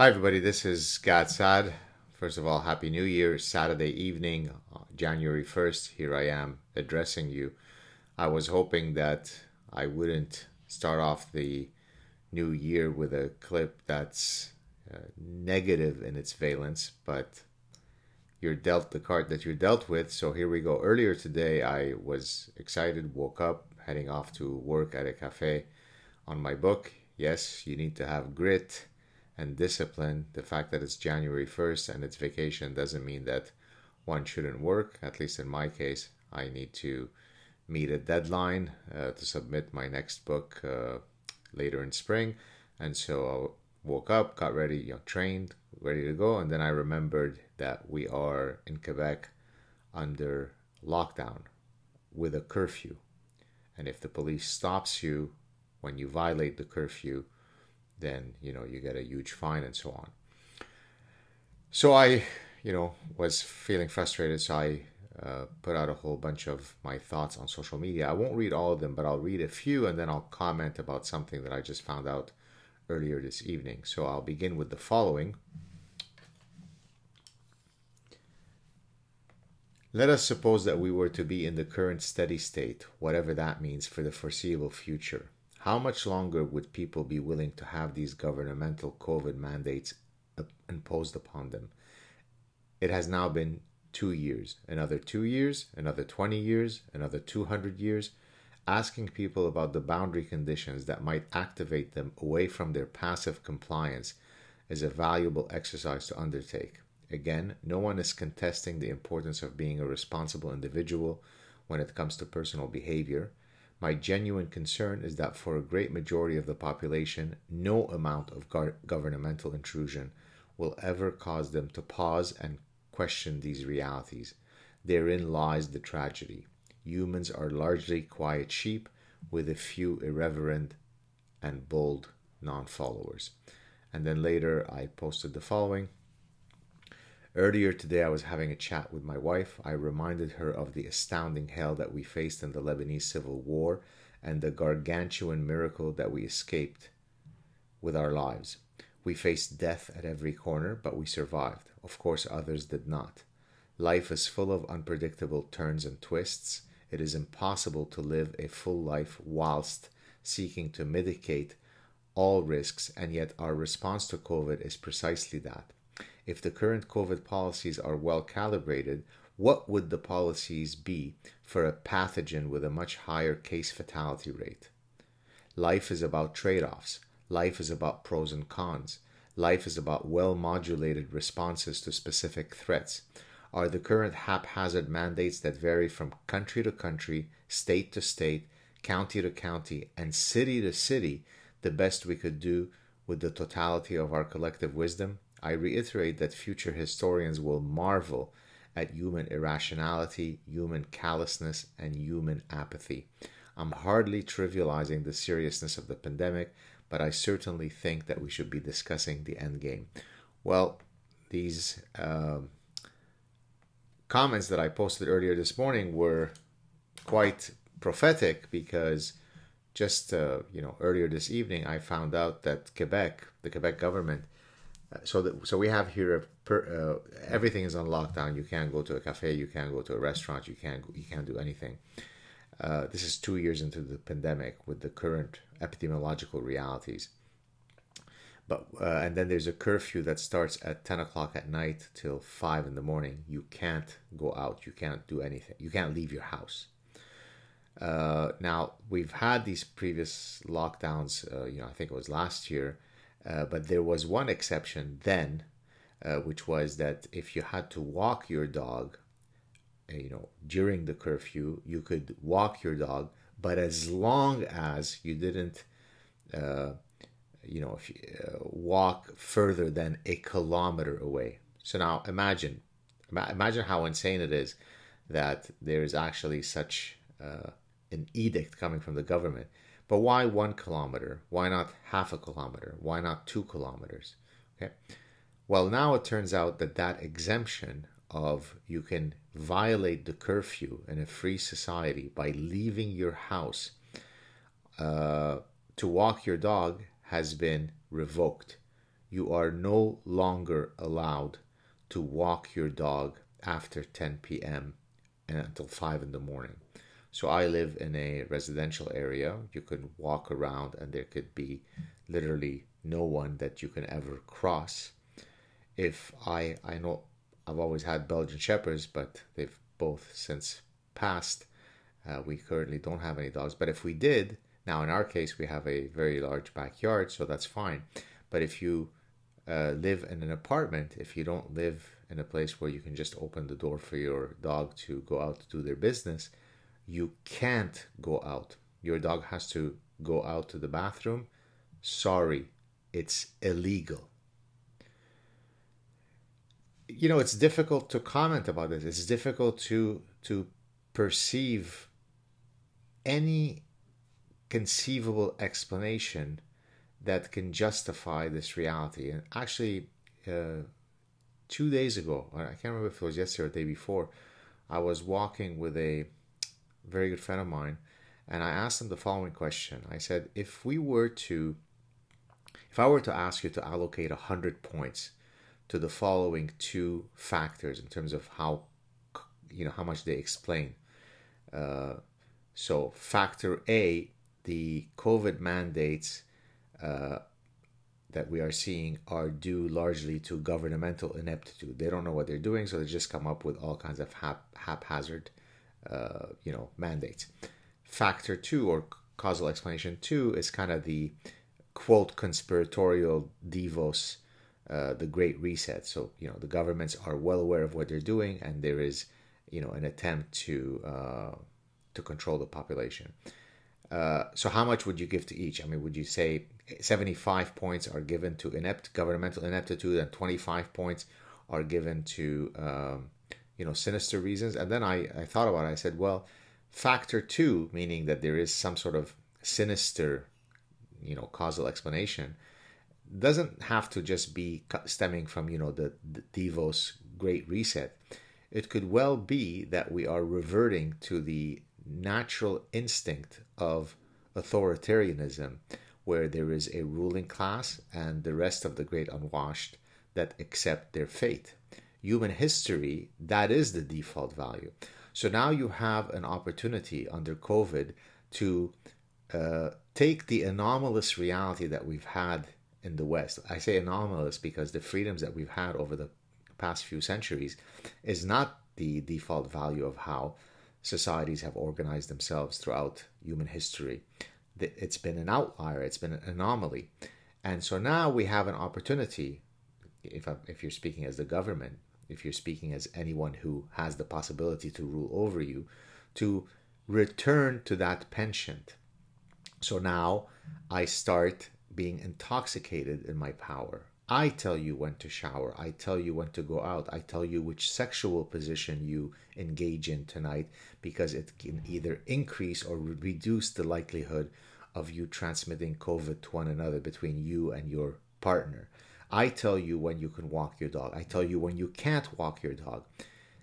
Hi everybody, this is Gad Saad. First of all, Happy New Year. Saturday evening, January 1st, here I am addressing you. I was hoping that I wouldn't start off the new year with a clip that's negative in its valence, but you're dealt the card that you're dealt with, so here we go. Earlier today, I was excited, woke up, heading off to work at a cafe on my book. Yes, you need to have grit and discipline. The fact that it's January 1st and it's vacation doesn't mean that one shouldn't work. At least in my case, I need to meet a deadline to submit my next book later in spring. And so I woke up, got ready, trained, ready to go. And then I remembered that we are in Quebec under lockdown with a curfew. And if the police stops you when you violate the curfew, then, you get a huge fine and so on. So I, was feeling frustrated. So I put out a whole bunch of my thoughts on social media. I won't read all of them, but I'll read a few and then I'll comment about something that I just found out earlier this evening. So I'll begin with the following. Let us suppose that we were to be in the current steady state, whatever that means, for the foreseeable future. How much longer would people be willing to have these governmental COVID mandates imposed upon them? It has now been 2 years, another 2 years, another 20 years, another 200 years. Asking people about the boundary conditions that might activate them away from their passive compliance is a valuable exercise to undertake. Again, no one is contesting the importance of being a responsible individual when it comes to personal behavior. My genuine concern is that for a great majority of the population, no amount of governmental intrusion will ever cause them to pause and question these realities. Therein lies the tragedy. Humans are largely quiet sheep with a few irreverent and bold non-followers. And then later I posted the following. Earlier today, I was having a chat with my wife. I reminded her of the astounding hell that we faced in the Lebanese Civil War and the gargantuan miracle that we escaped with our lives. We faced death at every corner, but we survived. Of course, others did not. Life is full of unpredictable turns and twists. It is impossible to live a full life whilst seeking to mitigate all risks, and yet our response to COVID is precisely that. If the current COVID policies are well calibrated, what would the policies be for a pathogen with a much higher case fatality rate? Life is about trade-offs. Life is about pros and cons. Life is about well-modulated responses to specific threats. Are the current haphazard mandates that vary from country to country, state to state, county to county, and city to city the best we could do with the totality of our collective wisdom? I reiterate that future historians will marvel at human irrationality, human callousness, and human apathy. I'm hardly trivializing the seriousness of the pandemic, but I certainly think that we should be discussing the end game. Well, these comments that I posted earlier this morning were quite prophetic because just earlier this evening I found out that Quebec, the Quebec government, So we have here everything is on lockdown. You can't go to a cafe, you can't go to a restaurant, you can't do anything. This is 2 years into the pandemic with the current epidemiological realities. But and then there's a curfew that starts at 10 o'clock at night till 5 in the morning. You can't go out. You can't do anything. You can't leave your house. Now we've had these previous lockdowns. I think it was last year. But there was one exception then, which was that if you had to walk your dog, during the curfew, you could walk your dog, but as long as you didn't, walk further than a kilometer away. So now imagine how insane it is that there is actually such an edict coming from the government. But why 1 kilometer? Why not half a kilometer? Why not 2 kilometers? Okay. Well, now it turns out that exemption of you can violate the curfew in a free society by leaving your house to walk your dog has been revoked. you are no longer allowed to walk your dog after 10 p.m. and until 5 in the morning. So I live in a residential area. You can walk around and there could be literally no one that you can ever cross. If I know I've always had Belgian Shepherds, but they've both since passed. We currently don't have any dogs, but if we did, now in our case, we have a very large backyard, so that's fine. But if you live in an apartment, if you don't live in a place where you can just open the door for your dog to go out to do their business, you can't go out. Your dog has to go out to the bathroom. Sorry, it's illegal. You know, it's difficult to comment about this. It's difficult to perceive any conceivable explanation that can justify this reality. And actually, 2 days ago, I can't remember if it was yesterday or the day before, I was walking with a very good friend of mine, and I asked him the following question. I said, if I were to ask you to allocate 100 points to the following two factors in terms of how much they explain. So factor A, the COVID mandates that we are seeing are due largely to governmental ineptitude. They don't know what they're doing, so they just come up with all kinds of haphazard mandates. Factor two, or causal explanation two, is kind of the quote conspiratorial Davos, the Great Reset. So the governments are well aware of what they're doing, and there is an attempt to control the population. So how much would you give to each? I mean, would you say 75 points are given to governmental ineptitude and 25 points are given to sinister reasons? And then I thought about it. I said, well, factor two, meaning that there is some sort of sinister, causal explanation, doesn't have to just be stemming from, the Davos Great Reset. It could well be that we are reverting to the natural instinct of authoritarianism, where there is a ruling class and the rest of the great unwashed that accept their fate. Human history, that is the default value. So now you have an opportunity under COVID to take the anomalous reality that we've had in the West. I say anomalous because the freedoms that we've had over the past few centuries is not the default value of how societies have organized themselves throughout human history. It's been an outlier. It's been an anomaly. And so now we have an opportunity, if you're speaking as the government, if you're speaking as anyone who has the possibility to rule over you, to return to that penchant. So now I start being intoxicated in my power. I tell you when to shower. I tell you when to go out. I tell you which sexual position you engage in tonight, because it can either increase or reduce the likelihood of you transmitting COVID to one another between you and your partner. I tell you when you can walk your dog. I tell you when you can't walk your dog.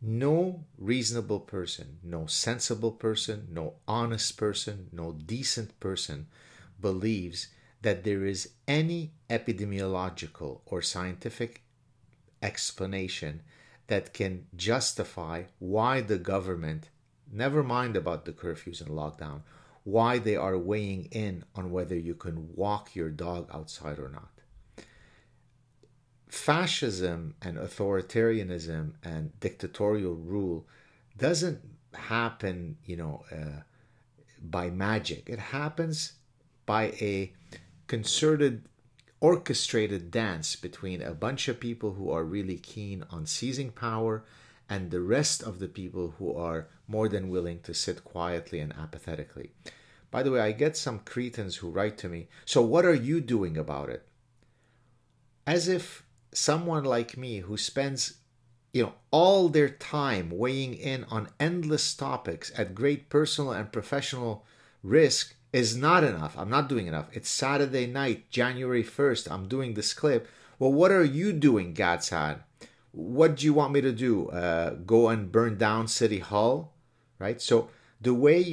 No reasonable person, no sensible person, no honest person, no decent person believes that there is any epidemiological or scientific explanation that can justify why the government, never mind about the curfews and lockdown, why they are weighing in on whether you can walk your dog outside or not. Fascism and authoritarianism and dictatorial rule doesn't happen, by magic. It happens by a concerted, orchestrated dance between a bunch of people who are really keen on seizing power and the rest of the people who are more than willing to sit quietly and apathetically. By the way, I get some cretins who write to me, so what are you doing about it? As if someone like me who spends all their time weighing in on endless topics at great personal and professional risk is not enough. I'm not doing enough. It's Saturday night, January 1st. I'm doing this clip. Well, what are you doing, Gad Saad? What do you want me to do? Go and burn down City Hall? Right? So the way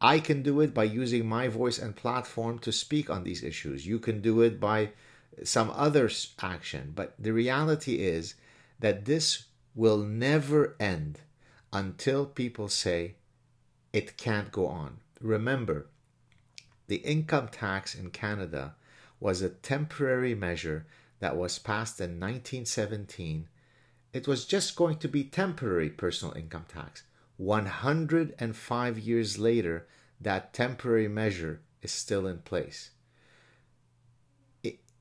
I can do it by using my voice and platform to speak on these issues. You can do it by some other action. But the reality is that this will never end until people say it can't go on. Remember, the income tax in Canada was a temporary measure that was passed in 1917. It was just going to be temporary personal income tax. 105 years later, that temporary measure is still in place.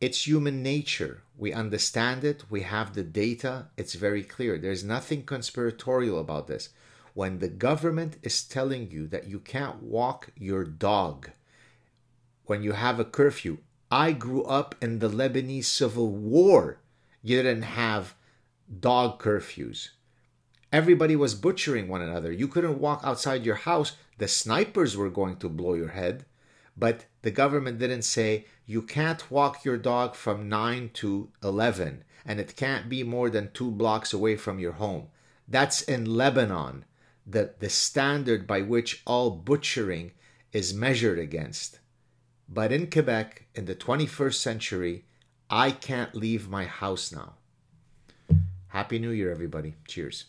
It's human nature. We understand it. We have the data. It's very clear. There's nothing conspiratorial about this. When the government is telling you that you can't walk your dog, when you have a curfew, I grew up in the Lebanese Civil War. You didn't have dog curfews. Everybody was butchering one another. You couldn't walk outside your house. The snipers were going to blow your head. But the government didn't say, you can't walk your dog from 9 to 11. And it can't be more than 2 blocks away from your home. That's in Lebanon, the standard by which all butchering is measured against. But in Quebec, in the 21st century, I can't leave my house now. Happy New Year, everybody. Cheers.